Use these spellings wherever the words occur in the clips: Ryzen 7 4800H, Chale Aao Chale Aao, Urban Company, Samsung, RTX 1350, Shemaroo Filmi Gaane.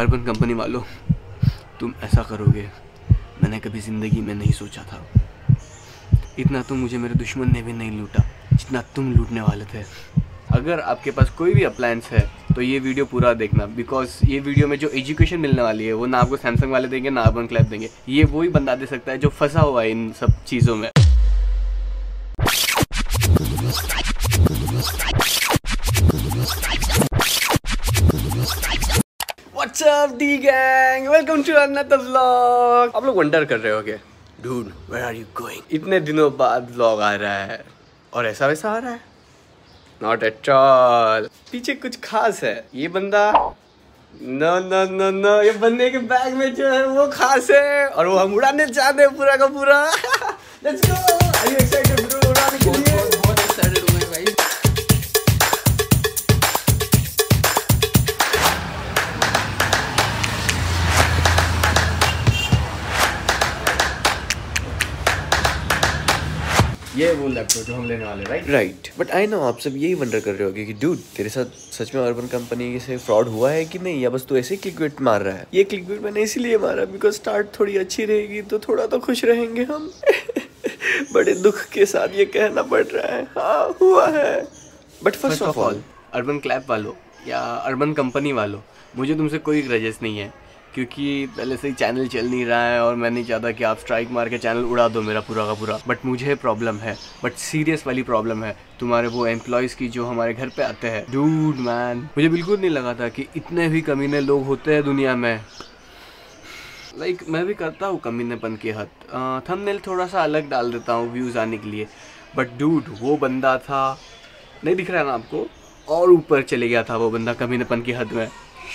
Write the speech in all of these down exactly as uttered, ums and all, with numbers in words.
Urban company वालों, तुम ऐसा करोगे मैंने कभी ज़िंदगी में नहीं सोचा था। इतना तो मुझे मेरे दुश्मन ने भी नहीं लूटा जितना तुम लूटने वाले थे। अगर आपके पास कोई भी अप्लायंस है तो ये वीडियो पूरा देखना, बिकॉज ये वीडियो में जो एजुकेशन मिलने वाली है वो ना आपको सैमसंग वाले देंगे ना अर्बन क्लैप देंगे। ये वही बंदा दे सकता है जो फंसा हुआ है इन सब चीज़ों में। What's up D gang? Welcome to another vlog. आप लोग वंडर कर रहे होगे, Dude, where are you going? इतने दिनों बाद व्लॉग आ रहा है और ऐसा वैसा आ रहा है, Not at all. पीछे कुछ खास है। ये बंदा नो नो नो नो ये बंदे के बैग में जो है वो खास है और वो हम उड़ाने चाहते हैं पूरा का पूरा। Let's go. Are you excited bro? उड़ाने के लिए बहुत excited हूँ भाई। ये वो लैपटॉप जो हम लेने वाले, right right but I know आप सब यही वंडर कर रहे होगे कि डूड तेरे साथ सच में अर्बन कंपनी से फ्रॉड हुआ है कि नहीं, या बस तू ऐसे क्लिकबेट मार रहा है। ये क्लिकबेट मैंने इसीलिए मारा बिकॉज स्टार्ट थोड़ी अच्छी रहेगी तो थोड़ा तो खुश रहेंगे हम। बड़े दुख के साथ ये कहना पड़ रहा है, हाँ हुआ है। But first of all urban clap वालों या अर्बन कंपनी वालों, मुझे तुमसे कोई ग्रजेस नहीं है, क्योंकि पहले से ही चैनल चल नहीं रहा है और मैं नहीं चाहता कि आप स्ट्राइक मार के चैनल उड़ा दो मेरा पूरा का पूरा। बट मुझे प्रॉब्लम है, बट सीरियस वाली प्रॉब्लम है तुम्हारे वो एम्प्लॉयज़ की जो हमारे घर पे आते हैं। डूड मैन, मुझे बिल्कुल नहीं लगा था कि इतने भी कमीने लोग होते हैं दुनिया में। लाइक like, मैं भी करता हूँ कमीनेपन के हद, थंबनेल थोड़ा सा अलग डाल देता हूँ व्यूज़ आने के लिए। बट डूड वो बंदा था, नहीं दिख रहा है ना आपको, और ऊपर चले गया था वो बंदा कमीनेपन की हद में।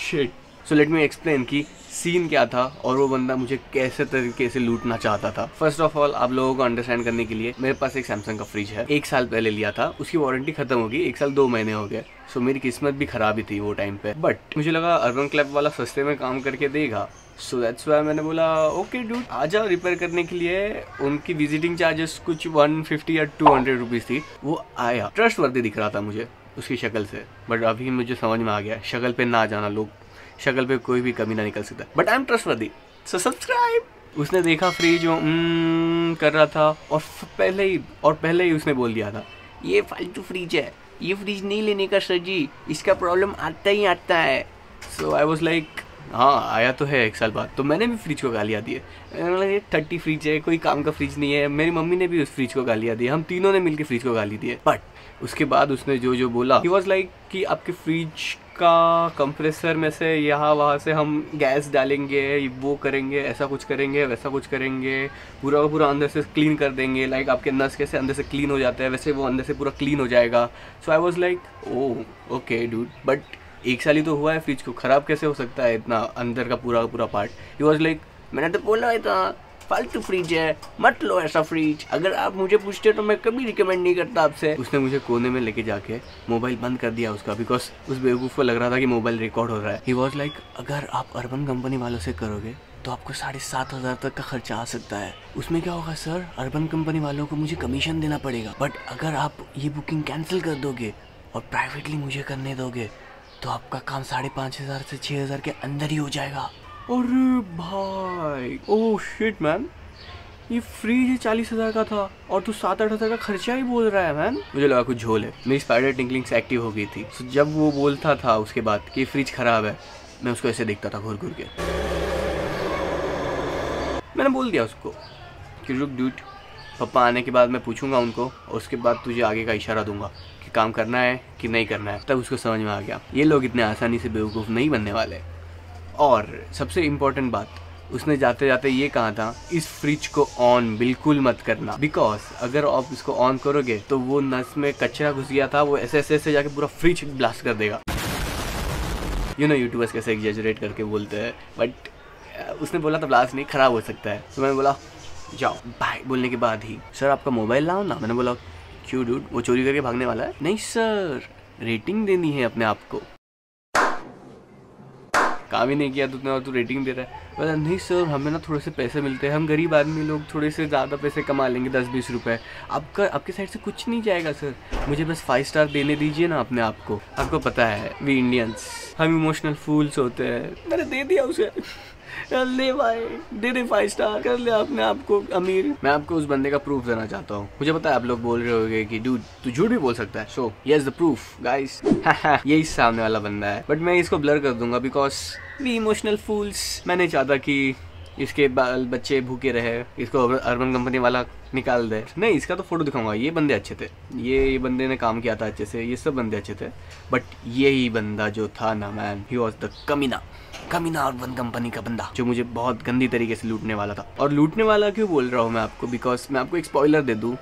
Shit. So let me explain कि सीन क्या था और वो बंदा मुझे कैसे तरीके से लूटना चाहता था। फर्स्ट ऑफ ऑल आप लोगों को अंडरस्टैंड करने के लिए, मेरे पास एक सैमसंग का फ्रिज है, एक साल पहले लिया था, उसकी वारंटी खत्म होगी, एक साल दो महीने हो गए। सो so, मेरी किस्मत भी खराब ही थी वो टाइम पे। बट मुझे लगा अर्बन क्लैप वाला सस्ते में काम करके देगा, सो दैट्स वाई मैंने बोला ओके डूड आ जाओ रिपेयर करने के लिए। उनकी विजिटिंग चार्जेस कुछ वन फिफ्टी या टू हंड्रेड रुपीज़ थी। वो आया, ट्रस्ट वर्दी दिख रहा था मुझे उसकी शक्ल से। बट अभी मुझे समझ में आ गया शक्ल पे ना जाना, लोग शक्ल पे कोई भी कमी ना निकल सकता। But I am trustworthy, so subscribe. उसने देखा फ्री जो mm, कर रहा था और पहले ही और पहले ही उसने बोल दिया था ये फालतू फ्रिज है, ये फ्रिज नहीं लेने का सर जी, इसका प्रॉब्लम आता ही आता है। सो आई वॉज लाइक हाँ आया तो है एक साल बाद, तो मैंने भी फ्रिज को गालियाँ दी है, थर्टी फ्रिज है, कोई काम का फ्रिज नहीं है। मेरी मम्मी ने भी उस फ्रिज को गालियाँ दी, हम तीनों ने मिलकर फ्रिज को गाली दी है। बट उसके बाद उसने जो जो बोला ही वॉज लाइक कि आपके फ्रिज का कंप्रेसर में से यहाँ वहाँ से हम गैस डालेंगे, वो करेंगे, ऐसा कुछ करेंगे, वैसा कुछ करेंगे, पूरा का पूरा अंदर से क्लीन कर देंगे। लाइक आपके नस कैसे अंदर से क्लीन हो जाता है वैसे वो अंदर से पूरा क्लीन हो जाएगा। So I was like oh okay dude, but एक साल ही तो हुआ है, फ्रिज को ख़राब कैसे हो सकता है इतना अंदर का पूरा का पूरा पार्ट। ही वाज लाइक मैंने तो बोला है था फालतू फ्रिज है, मत लो ऐसा फ्रिज, अगर आप मुझे पूछते तो मैं कभी रिकमेंड नहीं करता आपसे। उसने मुझे कोने में लेके जाके मोबाइल बंद कर दिया उसका, बिकॉज उस बेवकूफ़ को लग रहा था कि मोबाइल रिकॉर्ड हो रहा है। ही वॉज लाइक अगर आप अर्बन कंपनी वालों से करोगे तो आपको साढ़े सात हज़ार तक का खर्चा आ सकता है। उसमें क्या होगा सर, अर्बन कंपनी वालों को मुझे कमीशन देना पड़ेगा, बट अगर आप ये बुकिंग कैंसिल कर दोगे और प्राइवेटली मुझे करने दोगे तो आपका काम साढ़े पाँच हज़ार से छः हज़ार के अंदर ही हो जाएगा। अरे भाई ओह शिट मैन, ये फ्रिज चालीस हज़ार का था और तू सात आठ हज़ार का खर्चा ही बोल रहा है मैन। मुझे लगा कुछ झोल है, मेरी स्पाइडर टिंकलिंग्स एक्टिव हो गई थी। तो जब वो बोलता था उसके बाद कि फ्रिज ख़राब है, मैं उसको ऐसे देखता था घूर घूर के। मैंने बोल दिया उसको कि रुक डूड, पापा आने के बाद मैं पूछूंगा उनको और उसके बाद तुझे आगे का इशारा दूंगा कि काम करना है कि नहीं करना है। तब उसको समझ में आ गया ये लोग इतने आसानी से बेवकूफ़ नहीं बनने वाले। और सबसे इम्पोर्टेंट बात, उसने जाते जाते ये कहा था इस फ्रिज को ऑन बिल्कुल मत करना, बिकॉज अगर आप इसको ऑन करोगे तो वो नस में कचरा घुस गया था, वो ऐसे ऐसे ऐसे जाके पूरा फ्रिज ब्लास्ट कर देगा। यू नो यूट्यूबर्स कैसे एग्जैजरेट करके बोलते हैं। बट उसने बोला था ब्लास्ट नहीं, ख़राब हो सकता है। तो मैंने बोला जाओ बाय, बोलने के बाद ही सर आपका मोबाइल लाओ ना। मैंने बोला क्यों डूड, वो चोरी करके भागने वाला है? नहीं सर, रेटिंग देनी है अपने आप को। काम ही नहीं किया तो उतना, तो रेटिंग दे रहा है। बोला नहीं सर, हमें ना थोड़े से पैसे मिलते हैं, हम गरीब आदमी लोग थोड़े से ज़्यादा पैसे कमा लेंगे, दस बीस रुपए। आपका आपके साइड से कुछ नहीं जाएगा सर, मुझे बस फाइव स्टार देने दीजिए ना अपने आप को। आपको पता है वी इंडियंस, हम इमोशनल फूल्स होते हैं। मैंने दे दिया उसे, ले भाई दे दे फाइव स्टार, कर ले अपने आप को अमीर। मैं आपको उस बंदे का प्रूफ देना चाहता हूँ। मुझे पता है आप लोग बोल रहे होगे कि डूड तू झूठ भी बोल सकता है, so yes the proof guys. यही सामने वाला बंदा है, बट मैं इसको ब्लर कर दूंगा बिकॉज वी इमोशनल फूल्स। मैं नहीं चाहता कि इसके बाल बच्चे भूखे रहे, इसको अर्बन कंपनी वाला निकाल दे। नहीं, इसका तो फोटो दिखाऊंगा। ये बंदे अच्छे थे, ये ये बंदे ने काम किया था अच्छे से, ये सब बंदे अच्छे थे, बट यही बंदा जो था ना मैन, ही वॉज द कमीना कमीना अर्बन कंपनी का बंदा जो मुझे बहुत गंदी तरीके से लूटने वाला था। और लूटने वाला क्यों बोल रहा हूँ मैं आपको, बिकॉज मैं आपको एक स्पॉइलर दे दूँ,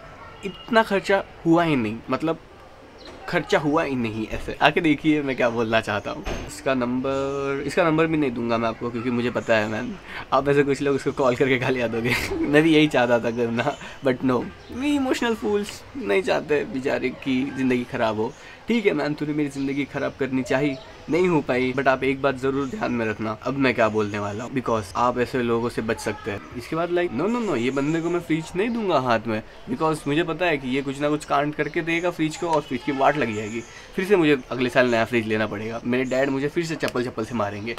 इतना खर्चा हुआ ही नहीं, मतलब खर्चा हुआ ही नहीं। ऐसे आके देखिए मैं क्या बोलना चाहता हूँ। इसका नंबर इसका नंबर भी नहीं दूंगा मैं आपको, क्योंकि मुझे पता है मैम आप ऐसे कुछ लोग उसको कॉल करके गाली याद होगे। मैं भी यही चाहता था करना, but no, we emotional fools नहीं चाहते बेचारे की ज़िंदगी ख़राब हो। ठीक है मैम, तूने मेरी ज़िंदगी ख़राब करनी चाहिए, नहीं हो पाई, बट आप एक बात ज़रूर ध्यान में रखना अब मैं क्या बोलने वाला हूँ, बिकॉज आप ऐसे लोगों से बच सकते हैं। इसके बाद लाइक नो नो नो, ये बंदे को मैं फ्रिज नहीं दूंगा हाथ में, बिकॉज मुझे पता है कि ये कुछ ना कुछ कांड करके देगा फ्रिज को, और फ्रिज की वाट लग जाएगी। फिर से मुझे अगले साल नया फ्रिज लेना पड़ेगा, मेरे डैड मुझे फिर से चप्पल चप्पल से मारेंगे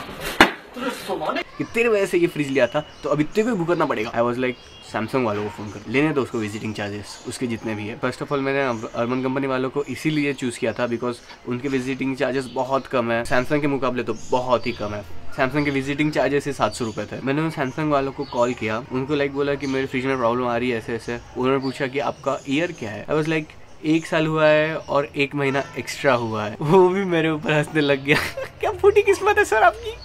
कि तेरे वजह से ये फ्रिज लिया था, तो अभी तेरे को भुगतना पड़ेगा। आई वॉज लाइक सैमसंग वालों को फ़ोन कर लेने दो उसको विजिटिंग चार्जेस उसके जितने भी है। फर्स्ट ऑफ ऑल मैंने अर्बन कंपनी वालों को इसीलिए चूज़ किया था बिकॉज उनके विजिटिंग चार्जेस बहुत कम है, सैमसंग के मुकाबले तो बहुत ही कम है। सैमसंग के विजिटिंग चार्जेस से सात सौ रुपये थे। मैंने उन सैमसंग वालों को कॉल किया, उनको लाइक बोला कि मेरे फ्रिज में प्रॉब्लम आ रही है ऐसे ऐसे। उन्होंने पूछा कि आपका ईयर क्या है। आई वॉज लाइक एक साल हुआ है और एक महीना एक्स्ट्रा हुआ है। वो भी मेरे ऊपर हंसने लग गया। क्या फूटी किस्मत है सर आपकी।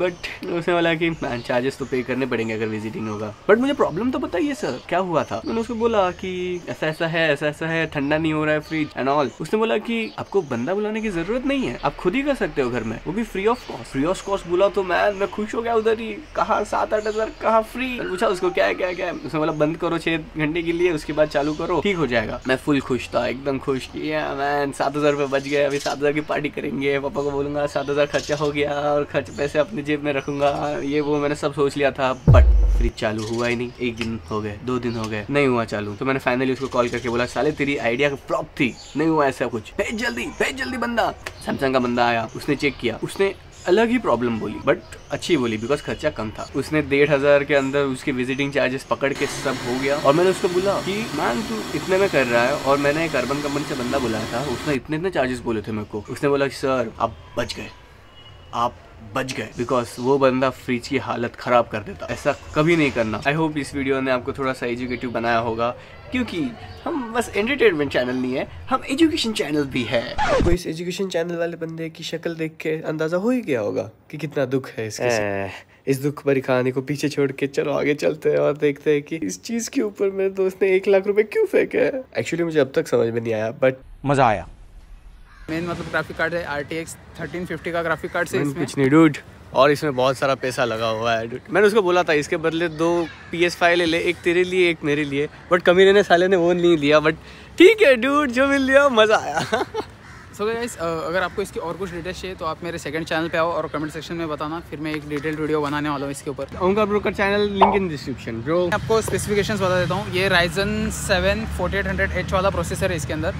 बट उसने बोला कि मैन चार्जेस तो पे करने पड़ेंगे अगर विजिटिंग होगा। बट मुझे प्रॉब्लम तो पता ही है सर क्या हुआ था। मैंने उसको बोला कि ऐसा ऐसा है ऐसा ऐसा है, ठंडा नहीं हो रहा है फ्रिज एंड ऑल। उसने बोला कि आपको बंदा बुलाने की जरूरत नहीं है, आप खुद ही कर सकते हो घर में, वो भी free of cost. Free of cost बोला तो मैन मैं खुश हो गया। उधर ही कहा सात आठ हज़ार कहा फ्री। पूछा उसको क्या है क्या है क्या है। उसने बोला बंद करो छः घंटे के लिए, उसके बाद चालू करो, ठीक हो जाएगा। मैं फुल खुश था, एकदम खुश किया मैन। सात हज़ार रुपये बच गए, अभी सात हज़ार की पार्टी करेंगे। पापा को बोलूँगा सात हज़ार खर्चा हो गया और खर्च पैसे अपने जेब में रखूंगा, ये वो मैंने सब सोच लिया था। बट फ्रिज चालू हुआ ही नहीं, एक दिन हो गए, दो दिन हो गए, नहीं हुआ चालू। तो मैंने फाइनली उसको कॉल करके बोला साले तेरी आइडिया का फ्लॉप थी, नहीं हुआ ऐसा कुछ, भेज जल्दी भेज जल्दी बंदा। सैमसंग का बंदा आया, उसने चेक किया, उसने अलग ही प्रॉब्लम बोली बट अच्छी बोली बिकॉज खर्चा कम था। उसने डेढ़ हज़ार के अंदर उसके विजिटिंग चार्जेस पकड़ के सब हो गया। और मैंने उसको बोला कि मैम तू इतने में कर रहा है, और मैंने एक अर्बन कंपनी से बंदा बुलाया था, उसने इतने इतने चार्जेस बोले थे मेरे को। उसने बोला सर आप बच गए, आप बच गए, बिकॉज वो बंदा फ्रिज की हालत ख़राब कर देता, ऐसा कभी नहीं करना। आई होप इस वीडियो ने आपको थोड़ा सा एजुकेटिव बनाया होगा, क्योंकि हम बस एंटरटेनमेंट चैनल नहीं है, हम एजुकेशन चैनल भी है। आपको इस एजुकेशन चैनल वाले बंदे की शक्ल देख के अंदाज़ा हो ही गया होगा कि कितना दुख है इसके। इस दुख भरी कहानी को पीछे छोड़ के चलो आगे चलते हैं और देखते हैं कि इस चीज़ के ऊपर मेरे दोस्त ने एक लाख रुपये क्यों फेंके हैं। एक्चुअली मुझे अब तक समझ में नहीं आया बट मज़ा आया। मेन मतलब ग्राफिक कार्ड है R T X thirteen fifty का ग्राफिक कार्ड से। इसमें कुछ नहीं डूड, और इसमें बहुत सारा पैसा लगा हुआ है डूड। मैंने उसको बोला था इसके बदले दो पी एस फाइव ले ले, एक तेरे लिए एक मेरे लिए, बट कमीने ने साले ने वो नहीं दिया। बट ठीक है डूड, जो मिल लिया मज़ा आया। सो गाइस, अगर आपको इसकी और कुछ डिटेल्स चाहिए तो आप मेरे सेकंड चैनल पे आओ और कमेंट सेक्शन में बताना, फिर मैं एक डिटेल वीडियो बनाने वाला हूँ इसके ऊपर। उनका ब्रो का channel link in description. Bro मैं आपको स्पेसिफिकेशंस बता देता हूँ। ये Ryzen seven forty eight hundred H वाला प्रोसेसर है इसके अंदर,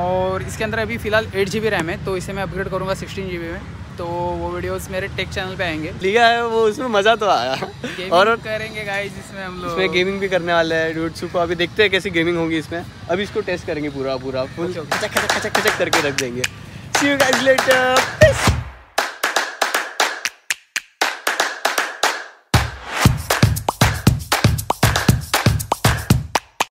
और इसके अंदर अभी फ़िलहाल एट जी बी रैम है, तो इसे मैं अपग्रेड करूँगा सिक्सटीन जी बी में, तो वो वीडियोस मेरे टेक चैनल पे आएंगे। लिया है वो, उसमें मज़ा तो आया। और करेंगे गाइस इसमें हम लोग, इसमें गेमिंग भी करने वाले हैं डूड। सुपर अभी देखते हैं कैसी गेमिंग होगी इसमें। अभी इसको टेस्ट करेंगे पूरा पूरा फुल खचक खचक खचक खचक करके रख देंगे। See you guys letter.